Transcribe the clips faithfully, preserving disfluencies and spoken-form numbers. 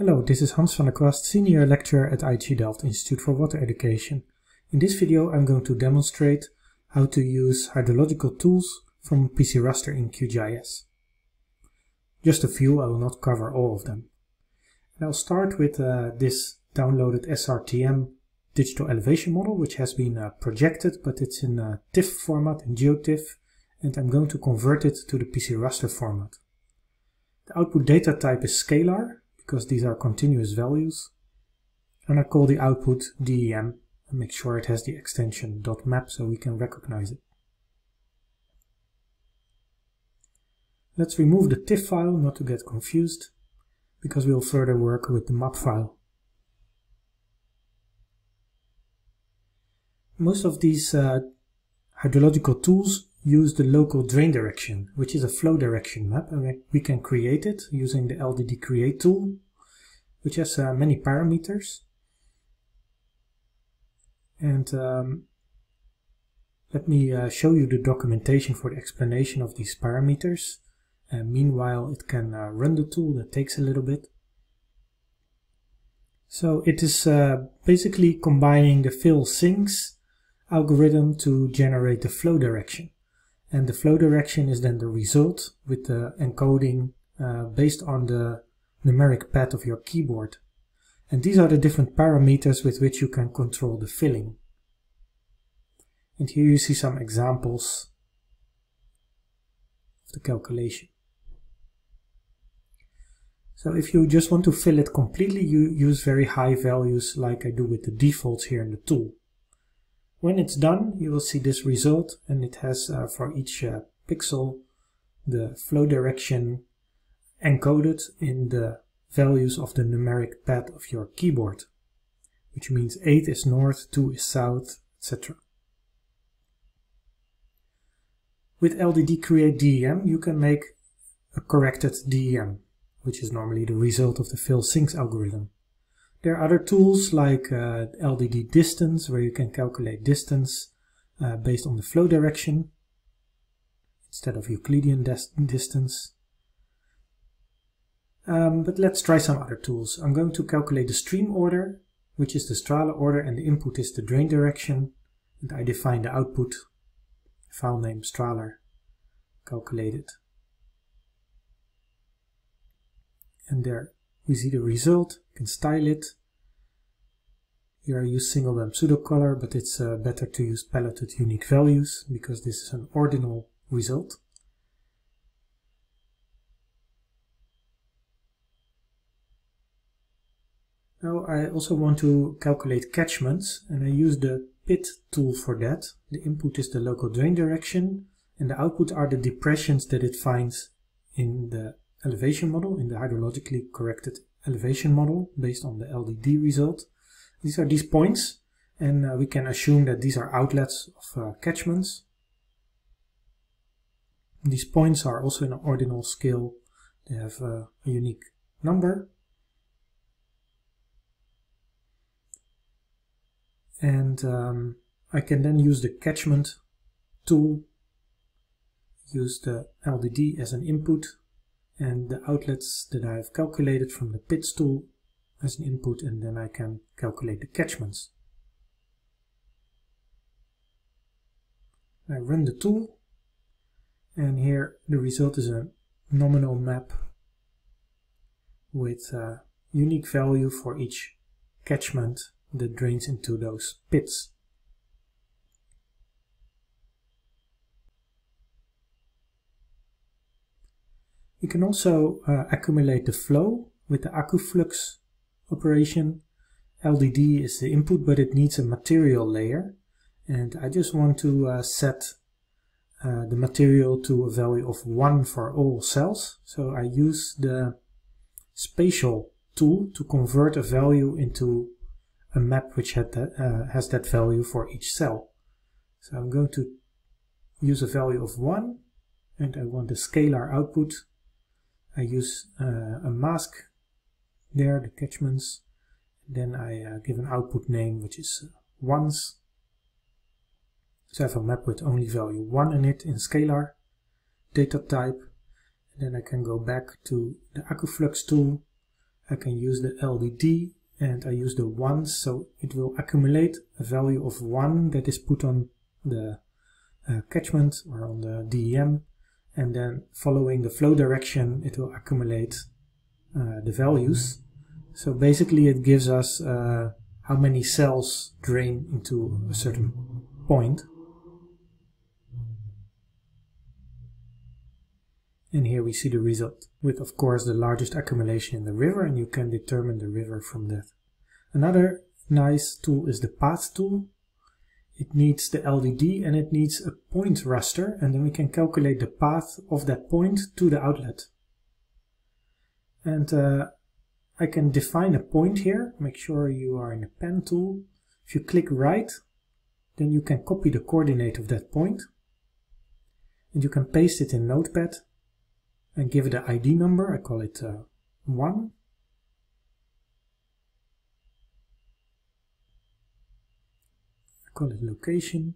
Hello, this is Hans van der Kwast, Senior Lecturer at I H E Delft Institute for Water Education. In this video I'm going to demonstrate how to use hydrological tools from PCRaster in Q G I S. Just a few, I will not cover all of them. And I'll start with uh, this downloaded S R T M digital elevation model, which has been uh, projected, but it's in a TIFF format, in GeoTIFF, and I'm going to convert it to the PCRaster format. The output data type is scalar, because these are continuous values, and I call the output D E M and make sure it has the extension .map so we can recognize it. Let's remove the TIFF file, not to get confused, because we will further work with the map file. Most of these uh, hydrological tools use the local drain direction, which is a flow direction map, and we can create it using the L D D create tool, which has uh, many parameters. And um, let me uh, show you the documentation for the explanation of these parameters. Uh, meanwhile, it can uh, run the tool. That takes a little bit. So it is uh, basically combining the fill sinks algorithm to generate the flow direction. And the flow direction is then the result with the encoding uh, based on the numeric pad of your keyboard. And these are the different parameters with which you can control the filling. And here you see some examples of the calculation. So if you just want to fill it completely, you use very high values like I do with the defaults here in the tool. When it's done, you will see this result, and it has uh, for each uh, pixel the flow direction encoded in the values of the numeric pad of your keyboard, which means eight is north, two is south, et cetera. With L D D create D E M, you can make a corrected D E M, which is normally the result of the fill sinks algorithm. There are other tools like uh, L D D distance, where you can calculate distance uh, based on the flow direction instead of Euclidean distance. Um, but let's try some other tools. I'm going to calculate the stream order, which is the Strahler order, and the input is the drain direction. And I define the output, file name Strahler, calculate it. And there we see the result. You can style it. Here I use single bump pseudocolor, but it's uh, better to use paletted unique values because this is an ordinal result. Now I also want to calculate catchments, and I use the P I D tool for that. The input is the local drain direction, and the output are the depressions that it finds in the elevation model, in the hydrologically corrected elevation model based on the L D D result. These are these points, and uh, we can assume that these are outlets of uh, catchments. These points are also in an ordinal scale. They have uh, a unique number. And um, I can then use the catchment tool, use the L D D as an input, and the outlets that I have calculated from the P I D tool as an input, and then I can calculate the catchments. I run the tool, and here the result is a nominal map with a unique value for each catchment that drains into those pits. You can also uh, accumulate the flow with the AccuFlux operation. L D D is the input, but it needs a material layer, and I just want to uh, set uh, the material to a value of one for all cells. So I use the spatial tool to convert a value into a map which had that, uh, has that value for each cell. So I'm going to use a value of one, and I want the scalar output. I use uh, a mask there, the catchments. Then I uh, give an output name, which is uh, ones. So I have a map with only value one in it in scalar data type. And then I can go back to the AccuFlux tool. I can use the L D D and I use the one, so it will accumulate a value of one that is put on the uh, catchment or on the D E M, and then following the flow direction it will accumulate uh, the values. So basically it gives us uh, how many cells drain into a certain point. And here we see the result, with of course the largest accumulation in the river, and you can determine the river from that. Another nice tool is the path tool. It needs the L D D and it needs a point raster, and then we can calculate the path of that point to the outlet. And uh, I can define a point here. Make sure you are in the pen tool. If you click right, then you can copy the coordinate of that point, and you can paste it in Notepad and give it an I D number. I call it uh, one. I call it location.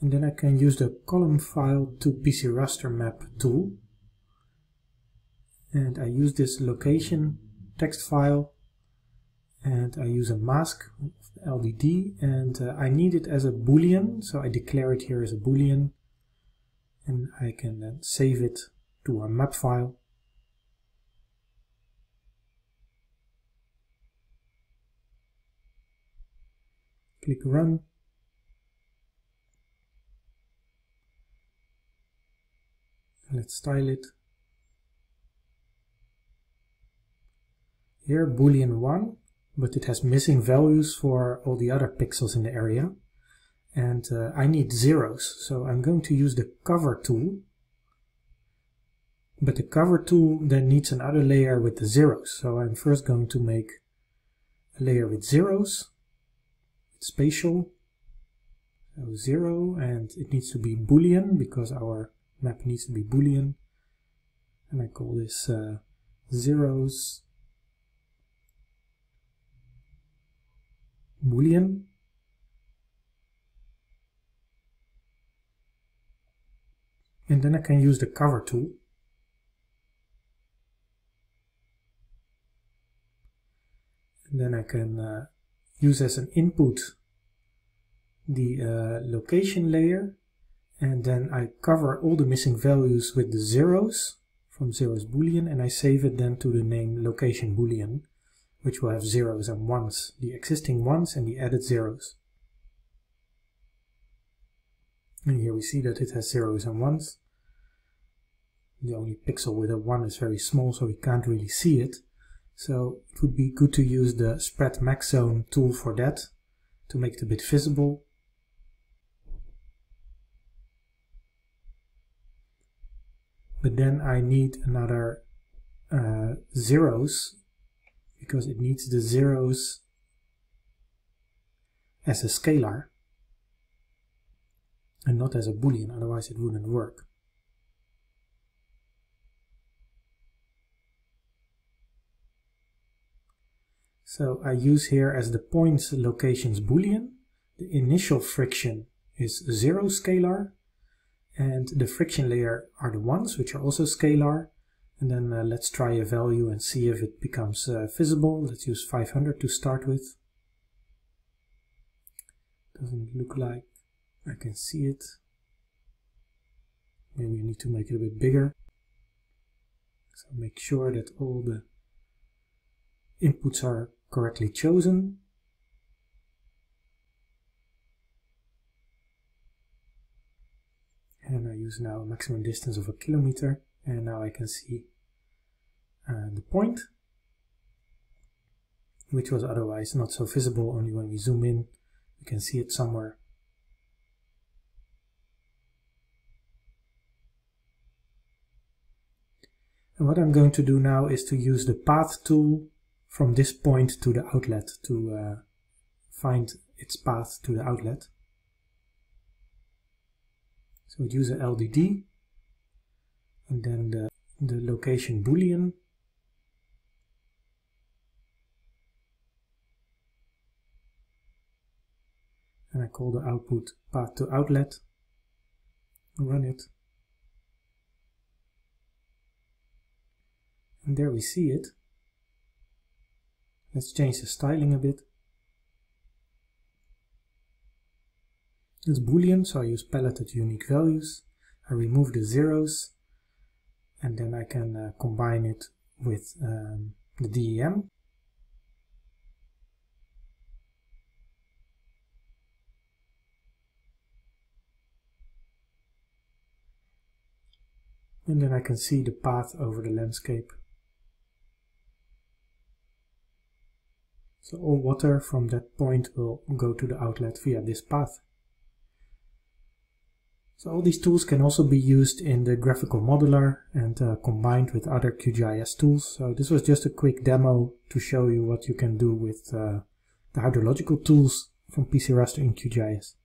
And then I can use the column file to PCRaster map tool. And I use this location text file, and I use a mask of the L D D, and uh, I need it as a boolean, so I declare it here as a boolean, and I can then save it to a map file. Click run. Let's style it. Here boolean one, but it has missing values for all the other pixels in the area, and uh, I need zeros, so I'm going to use the cover tool, but the cover tool then needs another layer with the zeros, so I'm first going to make a layer with zeros. It's spatial, so zero, and it needs to be boolean because our map needs to be boolean, and I call this uh, zeros boolean. And then I can use the cover tool, and then I can uh, use as an input the uh, location layer, and then I cover all the missing values with the zeros from zeros boolean, and I save it then to the name location boolean, which will have zeros and ones, the existing ones and the added zeros. And here we see that it has zeros and ones. The only pixel with a one is very small, so we can't really see it. So it would be good to use the Spread Max Zone tool for that, to make it a bit visible. But then I need another uh, zeros, because it needs the zeros as a scalar and not as a boolean, otherwise it wouldn't work. So I use here as the points locations boolean, the initial friction is zero scalar, and the friction layer are the ones, which are also scalar. And then uh, let's try a value and see if it becomes uh, visible. Let's use five hundred to start with. Doesn't look like I can see it. Maybe I need to make it a bit bigger. So make sure that all the inputs are correctly chosen. And I use now a maximum distance of a kilometer. And now I can see uh, the point, which was otherwise not so visible. Only when we zoom in, we can see it somewhere. And what I'm going to do now is to use the path tool from this point to the outlet to uh, find its path to the outlet. So use an L D D. And then the, the location boolean. And I call the output path to outlet. Run it. And there we see it. Let's change the styling a bit. It's Boolean, so I use paletted unique values. I remove the zeros, and then I can uh, combine it with um, the D E M. And then I can see the path over the landscape. So all water from that point will go to the outlet via this path. So all these tools can also be used in the graphical modeler and uh, combined with other Q G I S tools. So this was just a quick demo to show you what you can do with uh, the hydrological tools from PCRaster in Q G I S.